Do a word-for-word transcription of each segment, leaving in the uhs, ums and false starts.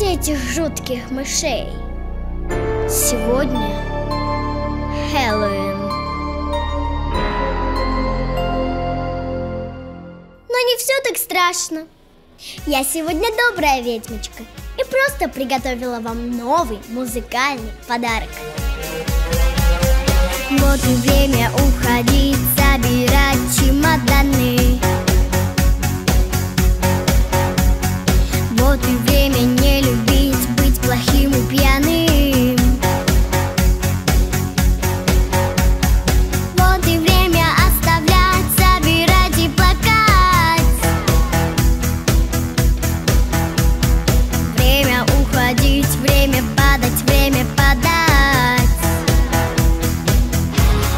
Ловите этих жутких мышей. Сегодня Хеллоуин. Но не все так страшно. Я сегодня добрая ведьмочка и просто приготовила вам новый музыкальный подарок. Вот и время уходить, собирать чемоданы. Вот и время не любить, быть плохим и пьяным. Вот и время оставлять, собирать и плакать. Время уходить, время падать, время подать.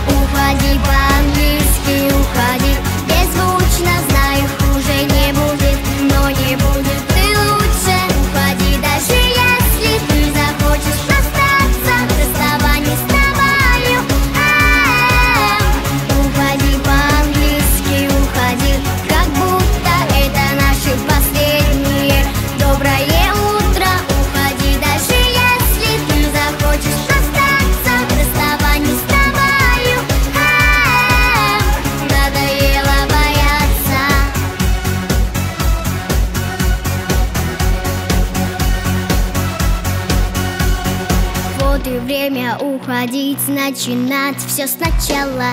Уходи по-английски, уходи, беззвучно, знаю, хуже не будет, но не будет. Ты лучше уходи, даже если ты захочешь остаться, расставание с тобою. А-а-а. Уходи по-английски, уходи, как будто это наши последние. Доброе утро, уходи, даже если ты захочешь остаться, расставание с тобою. Вот и время уходить, начинать все сначала.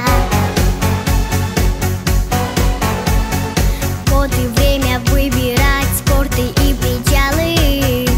Вот и время выбирать спорты и причалы.